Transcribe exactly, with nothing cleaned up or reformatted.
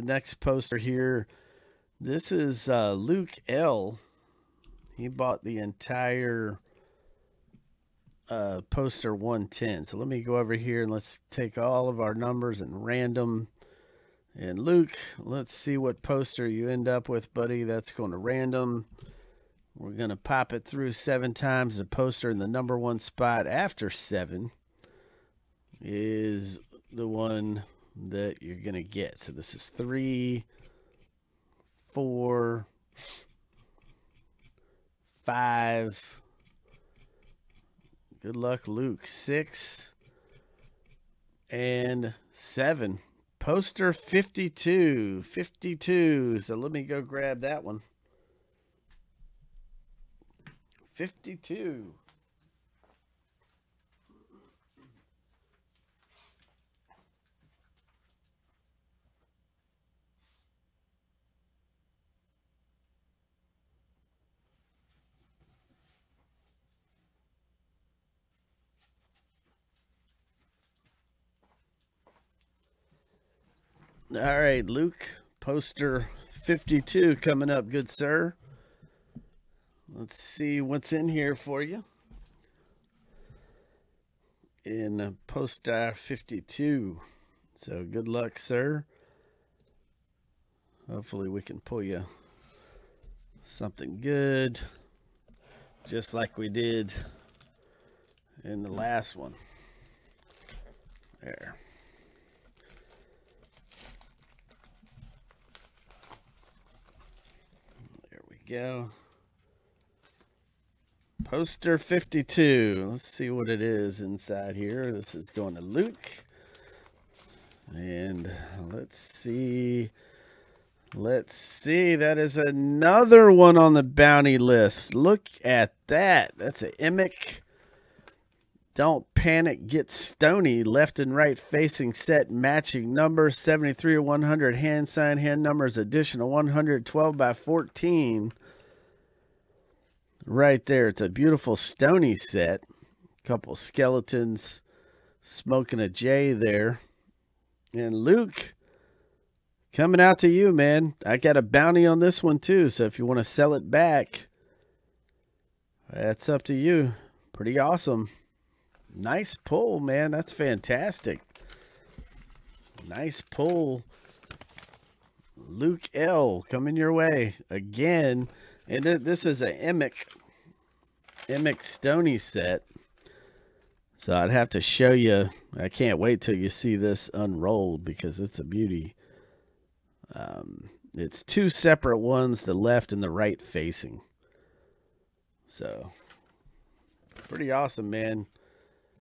the next poster here. This is uh, Luke L. He bought the entire uh, poster one ten. So let me go over here and let's take all of our numbers and random. And Luke, let's see what poster you end up with, buddy. That's going to random. We're going to pop it through seven times. The poster in the number one spot after seven is the one that you're going to get. So this is three, four, five. Good luck, Luke. Six and seven. Poster fifty-two. fifty-two. So let me go grab that one. fifty-two. All right, Luke, poster fifty-two coming up, good sir. Let's see what's in here for you. In poster fifty-two. So good luck, sir. Hopefully we can pull you something good, just like we did in the last one. There. Go poster fifty-two. Let's see what it is inside here. This is going to Luke, and let's see let's see that is another one on the bounty list. Look at that. That's an Emic. Don't panic, get stony. Left and right facing set, matching numbers seventy-three or one hundred, hand sign, hand numbers, additional one hundred, twelve by fourteen. Right there, it's a beautiful stony set. Couple skeletons smoking a J there. And Luke, coming out to you, man. I got a bounty on this one too, so if you want to sell it back, that's up to you. Pretty awesome. Nice pull, man. That's fantastic. Nice pull. Luke L, coming your way again. And th this is a Emic, Emic Stony set. So I'd have to show you. I can't wait till you see this unrolled because it's a beauty. Um, it's two separate ones, the left and the right facing. So pretty awesome, man.